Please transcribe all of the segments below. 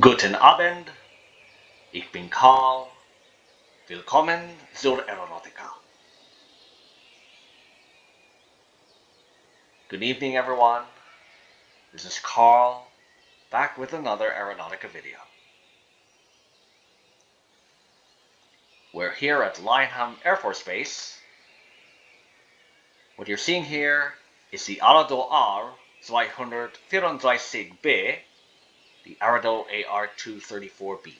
Guten Abend, ich bin Karl. Willkommen zur Aeronautica. Good evening, everyone. This is Karl, back with another Aeronautica video. We're here at Seilam Air Force Base. What you're seeing here is the Arado R Flechner 234C, the Arado AR 234B.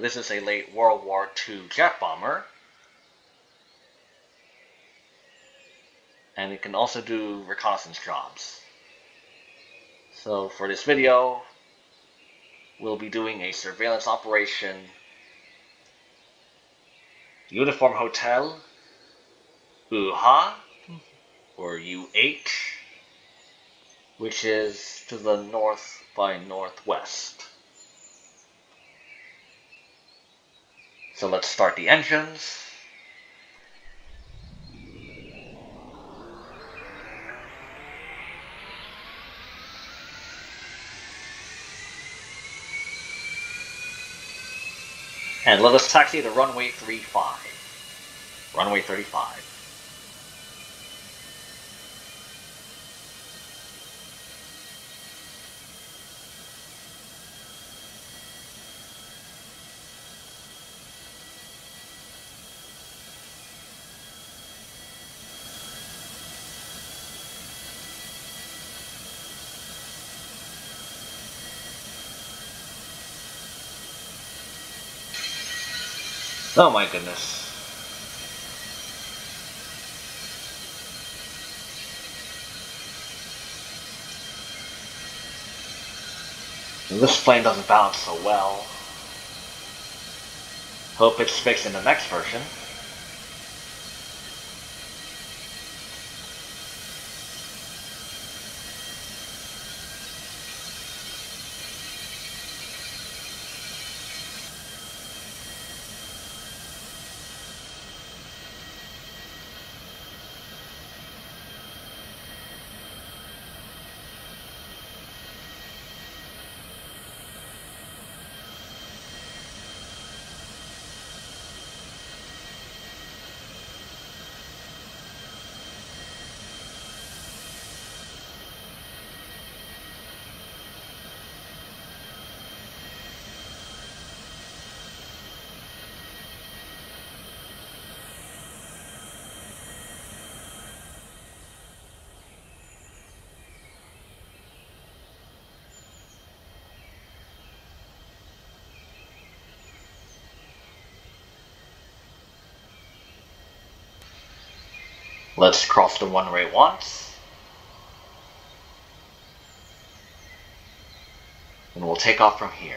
This is a late World War II jet bomber, and it can also do reconnaissance jobs. So for this video, we'll be doing a surveillance operation, Uniform Hotel, UH, or UH, which is to the north by northwest. So let's start the engines. And let us taxi to runway 35. Runway 35. Oh my goodness. This plane doesn't balance so well. Hope it's fixed in the next version. Let's cross the runway once, and we'll take off from here.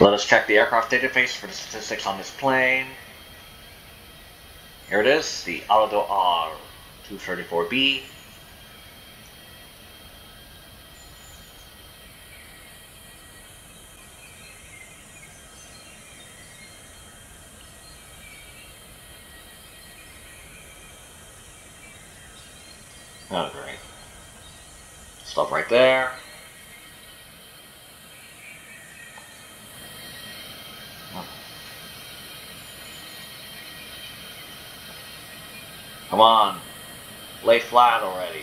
Let us check the aircraft database for the statistics on this plane. Here it is, the Arado R 234B. Oh, great. Stop right there. Come on, lay flat already.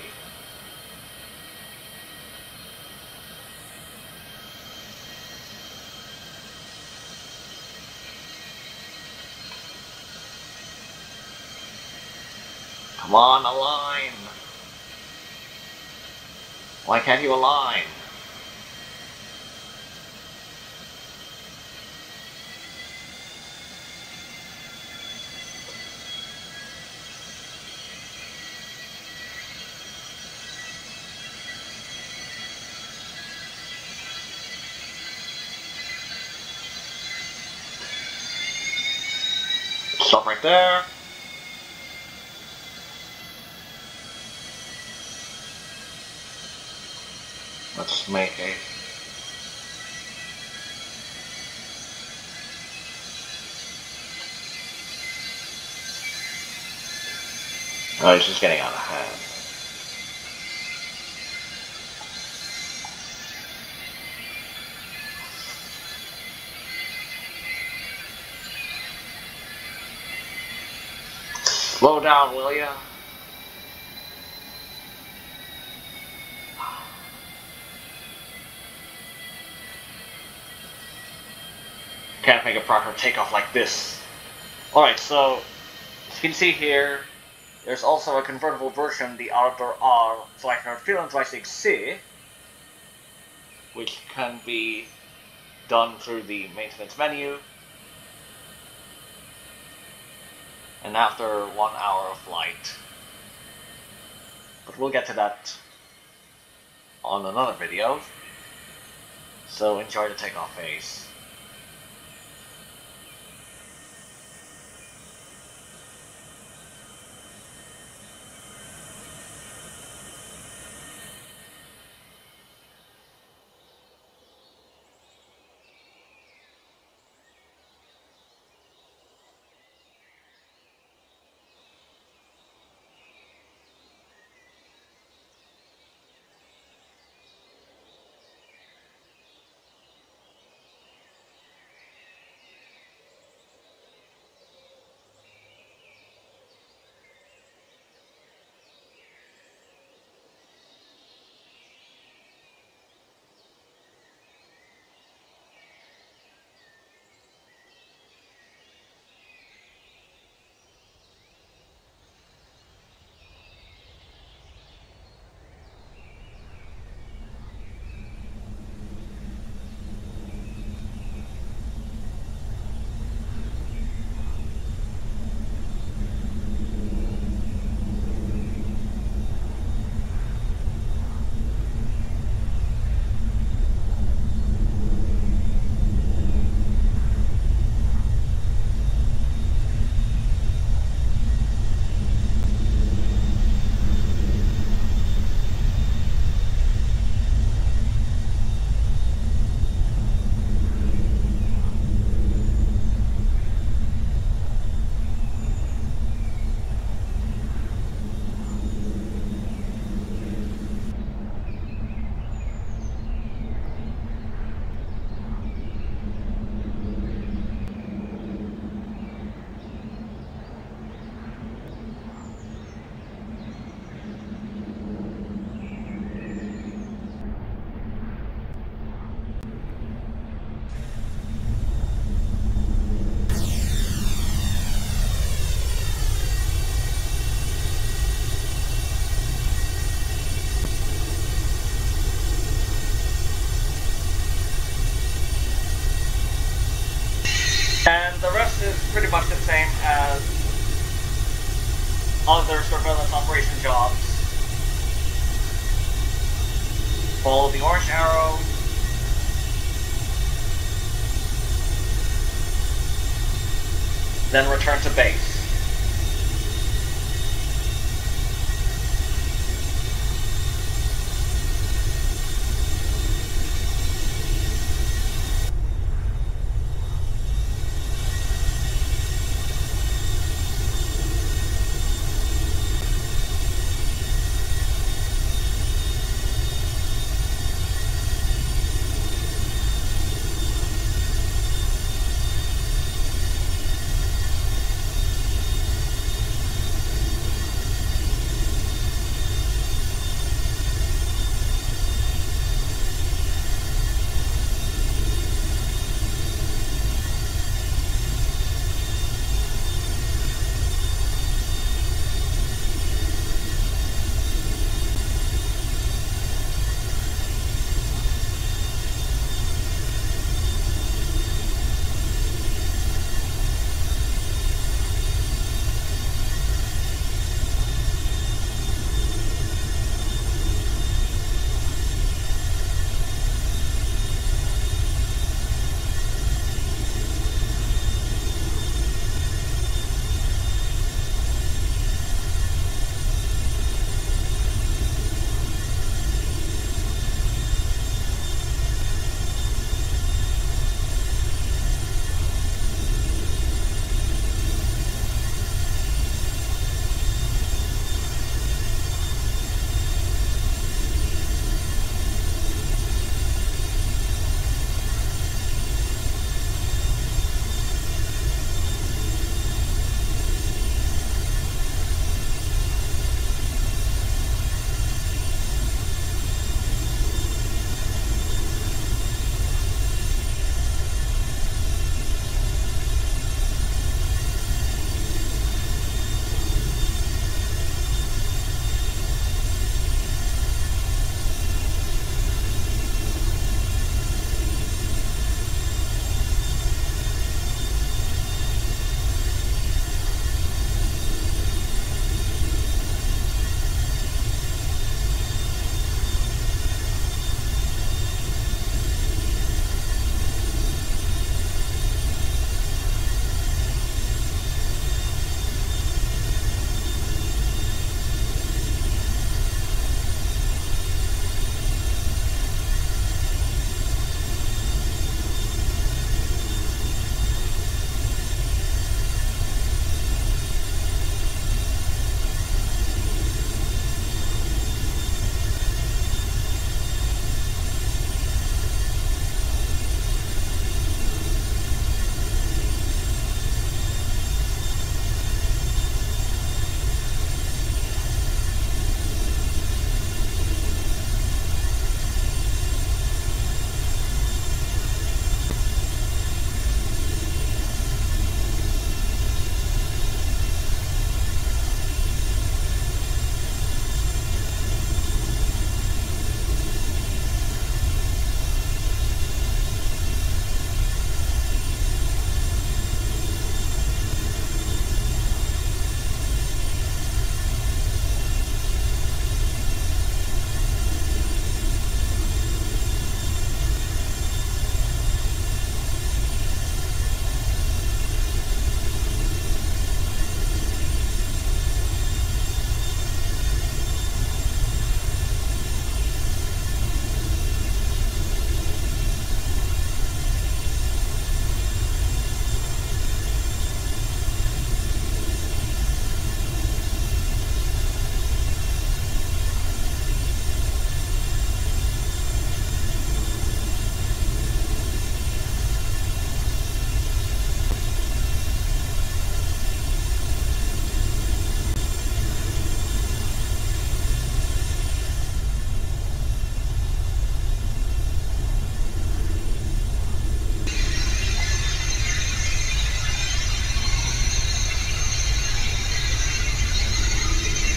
Come on, align. Why can't you align? Stop right there. Let's make a... Oh, he's just getting out of hand. Slow down, will ya? Can't make a proper takeoff like this. Alright, so, as you can see here, there's also a convertible version, the Arado R Flechner 234C, which can be done through the maintenance menu. And after 1 hour of flight. But we'll get to that on another video. So enjoy the takeoff phase. And the rest is pretty much the same as other surveillance operation jobs. Follow the orange arrow. Then return to base.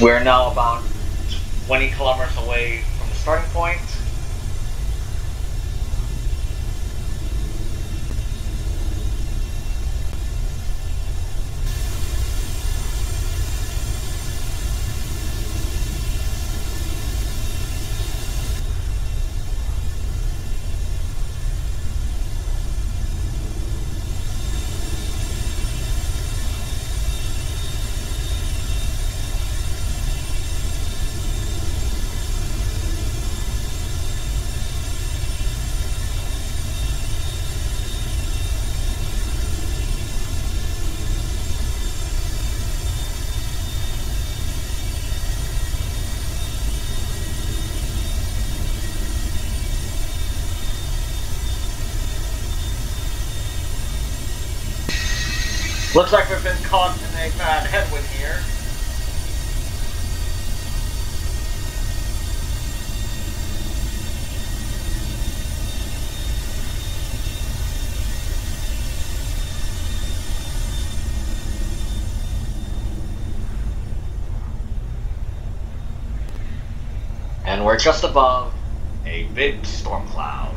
We're now about 20 kilometers away from the starting point. Looks like we've been caught in a bad headwind here. And we're just above a big storm cloud.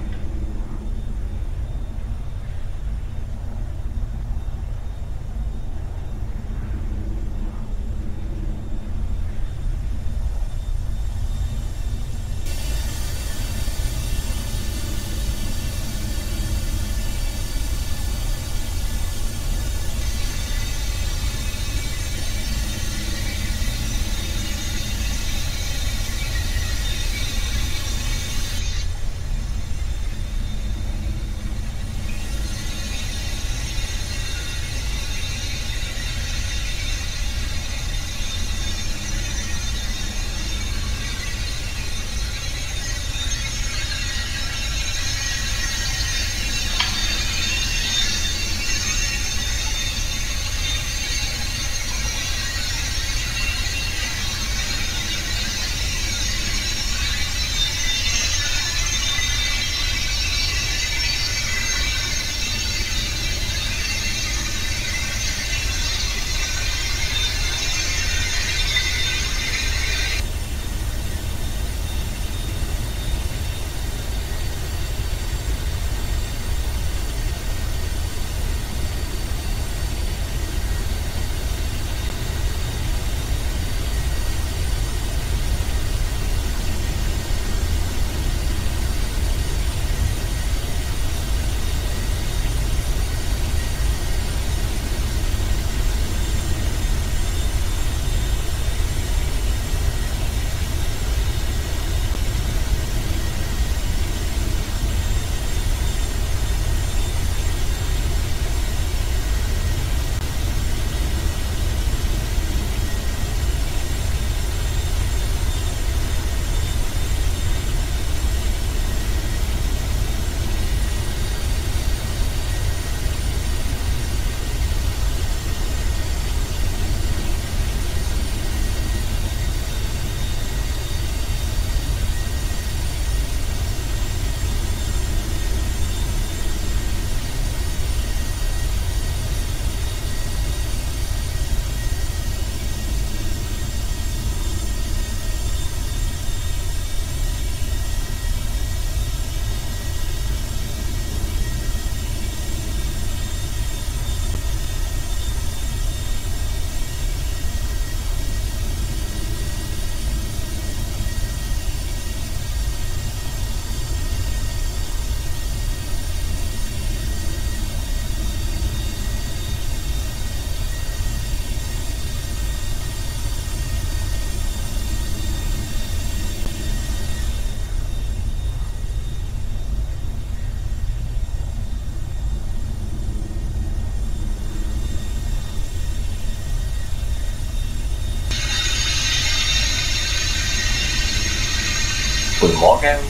Good morning.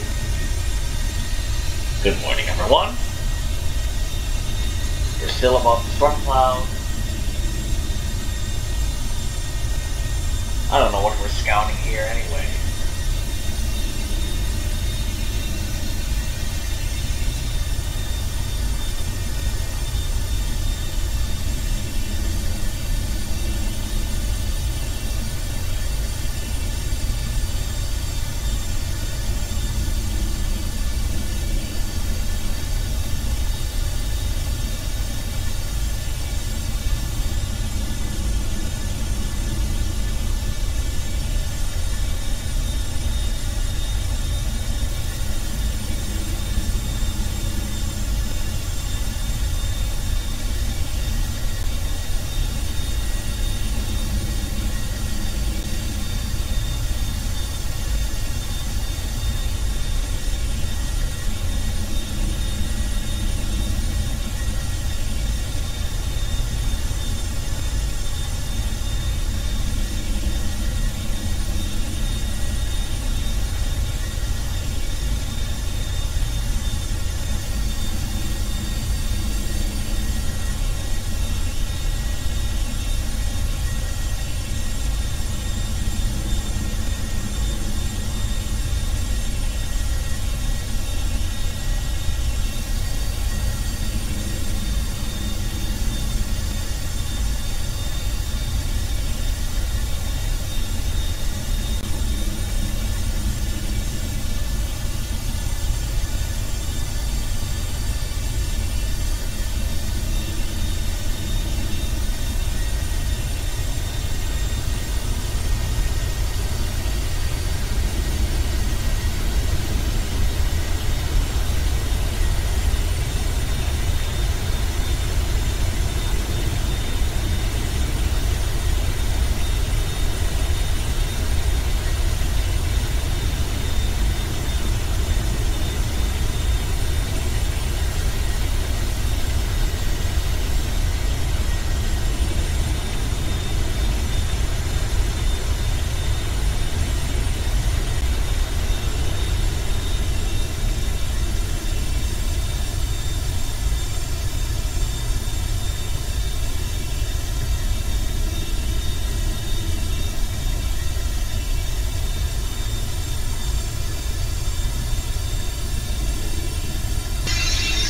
Good morning, everyone. We're still above the storm cloud. I don't know what we're scouting here anyway.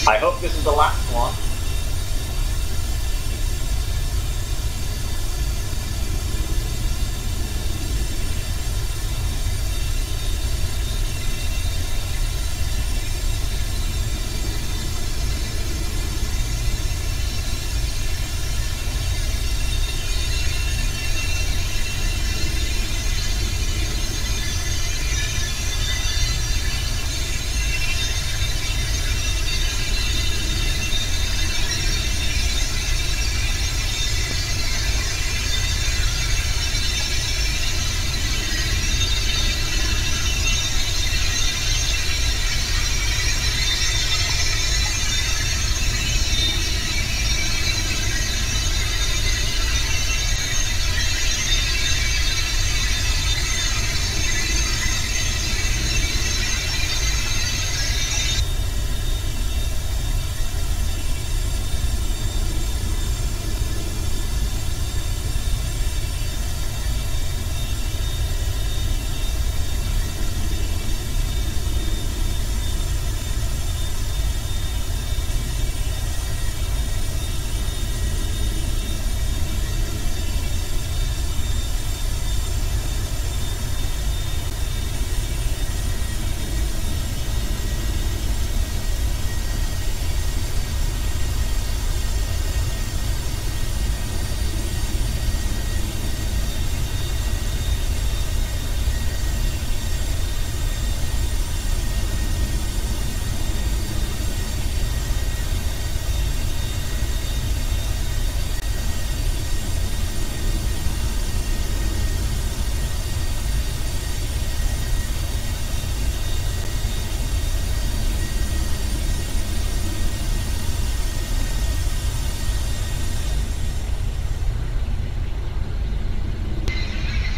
I hope this is the last one.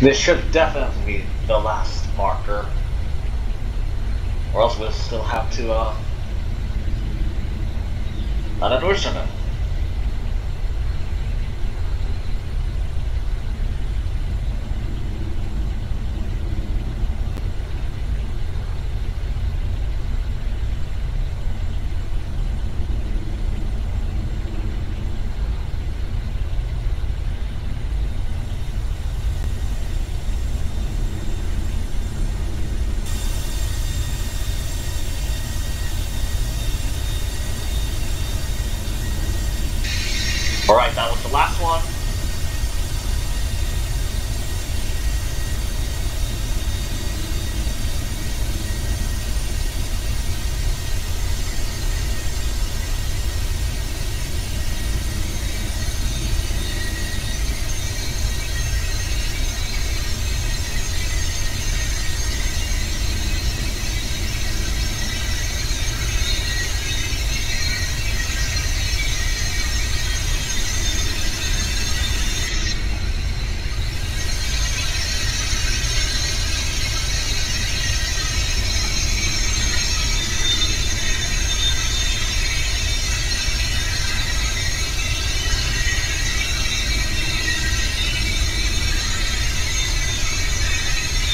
This should definitely be the last marker, or else we'll still have to, an additional. Alright, that was the last one.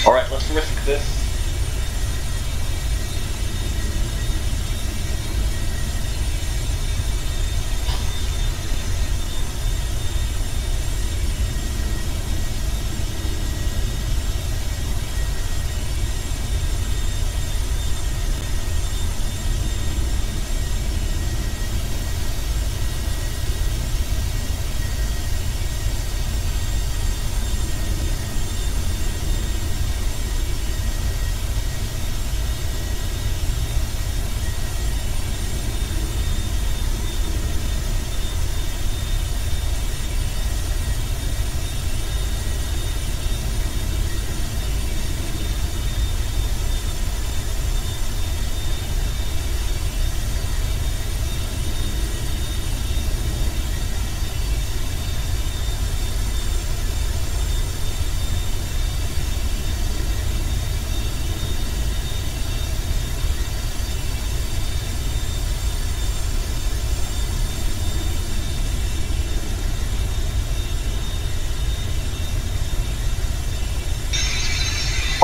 Alright, let's risk this.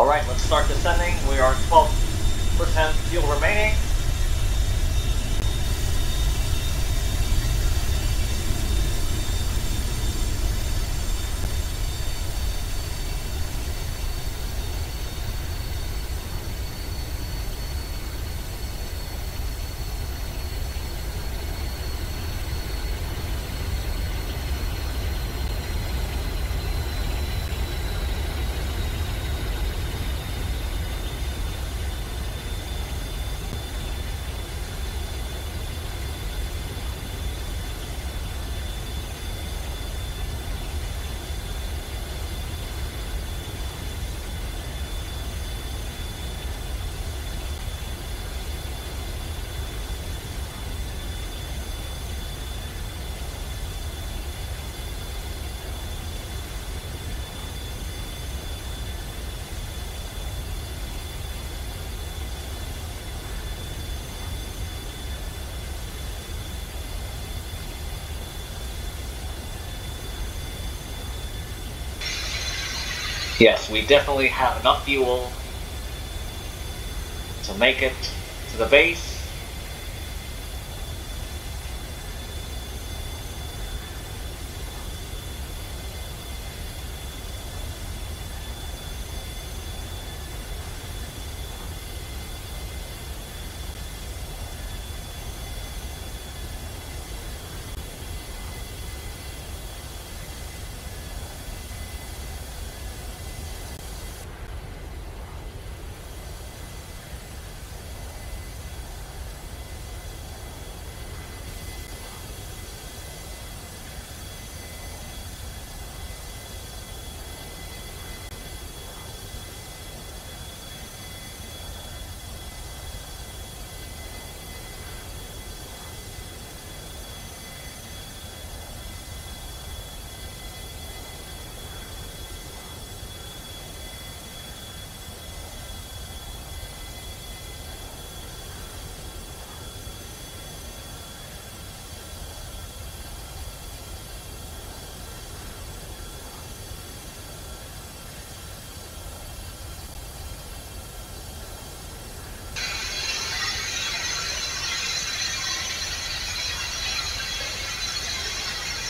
Alright, let's start descending. We are 12% fuel remaining. Yes, we definitely have enough fuel to make it to the base.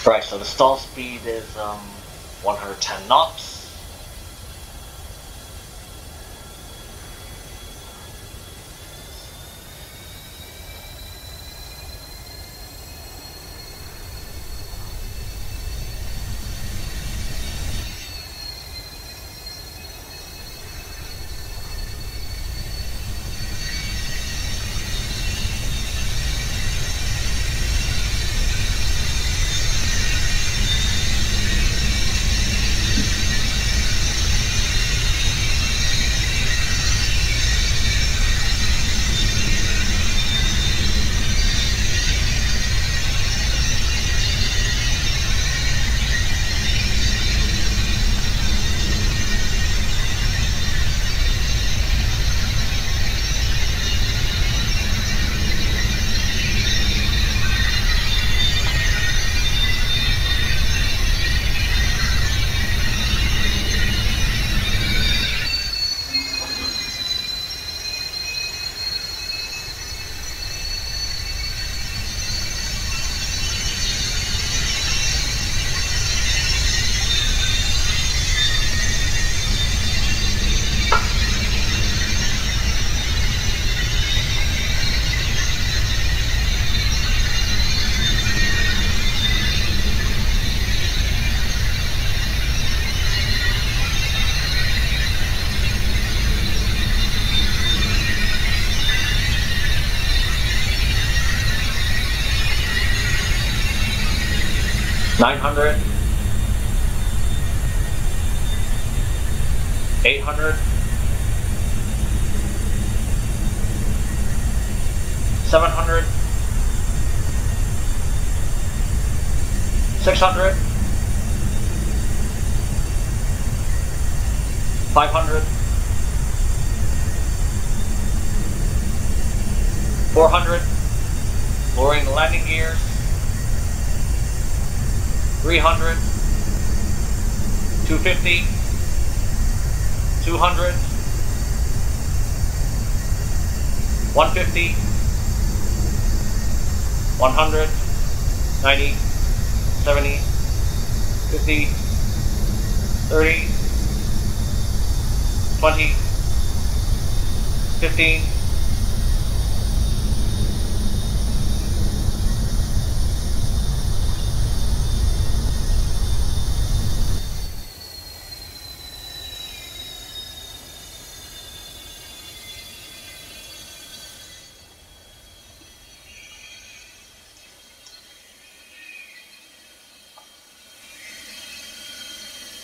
Right, so the stall speed is 110 knots.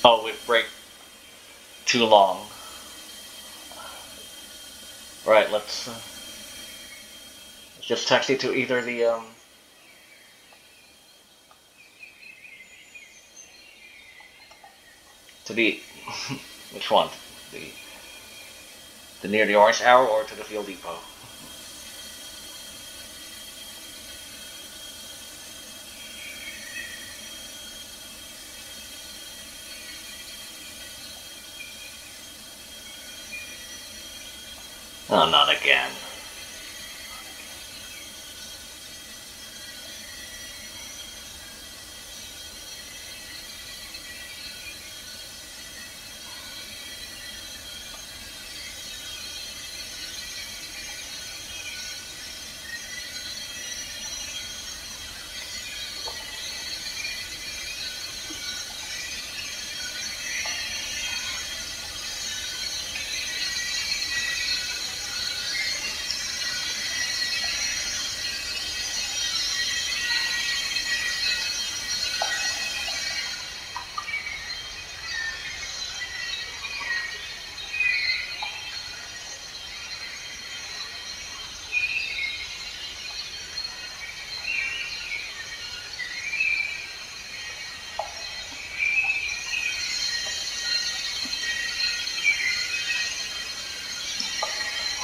Oh, we break too long. Right, let's just taxi to either the to the which one? The near the orange arrow or to the fuel depot. Oh, not again.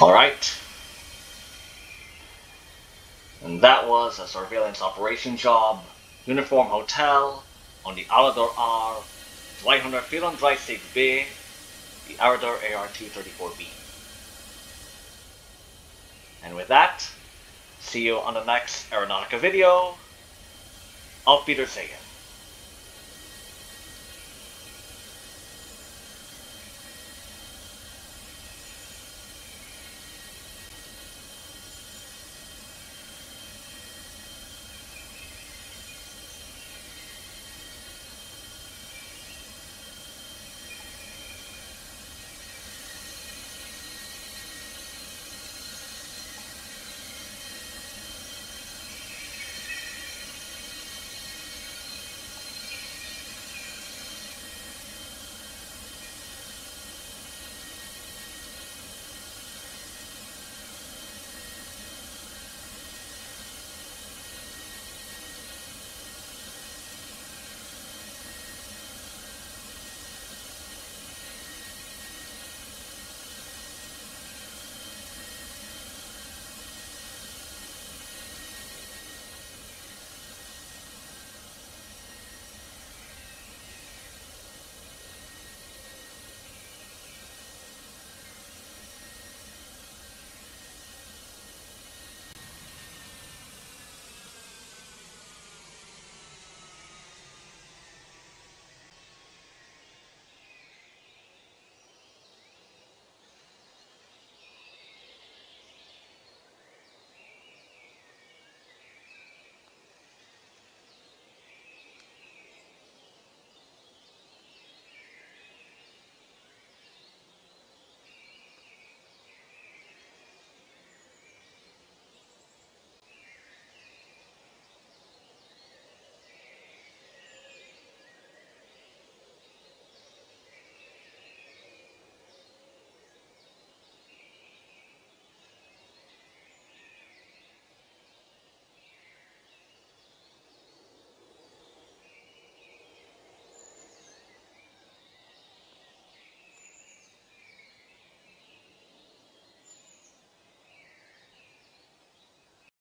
Alright, and that was a surveillance operation job, Uniform Hotel, on the Arado R Flechner 234C, the Arado AR-234B. And with that, see you on the next Aeronautica video. Auf Wiedersehen.